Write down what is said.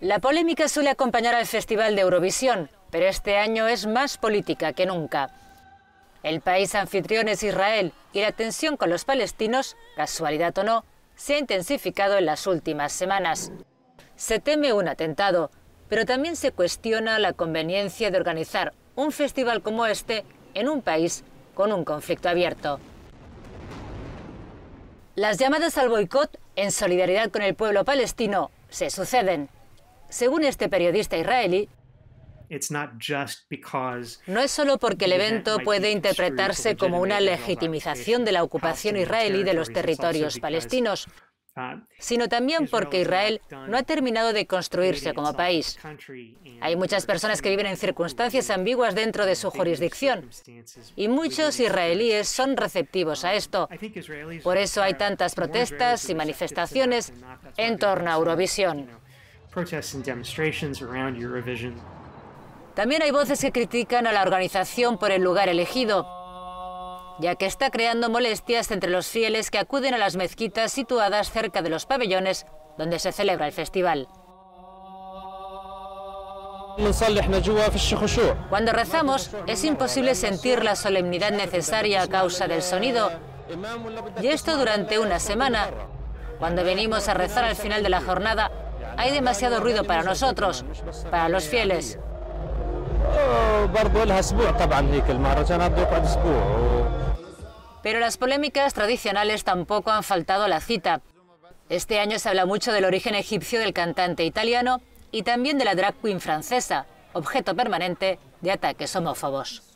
La polémica suele acompañar al Festival de Eurovisión, pero este año es más política que nunca. El país anfitrión es Israel y la tensión con los palestinos, casualidad o no, se ha intensificado en las últimas semanas. Se teme un atentado, pero también se cuestiona la conveniencia de organizar un festival como este en un país con un conflicto abierto. Las llamadas al boicot, en solidaridad con el pueblo palestino, se suceden. Según este periodista israelí, no es solo porque el evento puede interpretarse como una legitimización de la ocupación israelí de los territorios palestinos, sino también porque Israel no ha terminado de construirse como país. Hay muchas personas que viven en circunstancias ambiguas dentro de su jurisdicción, y muchos israelíes son receptivos a esto. Por eso hay tantas protestas y manifestaciones en torno a Eurovisión. También hay voces que critican a la organización por el lugar elegido, ya que está creando molestias entre los fieles que acuden a las mezquitas situadas cerca de los pabellones donde se celebra el festival. Cuando rezamos, es imposible sentir la solemnidad necesaria a causa del sonido, y esto durante una semana. Cuando venimos a rezar al final de la jornada, hay demasiado ruido para nosotros, para los fieles. Pero las polémicas tradicionales tampoco han faltado a la cita. Este año se habla mucho del origen egipcio del cantante italiano y también de la drag queen francesa, objeto permanente de ataques homófobos.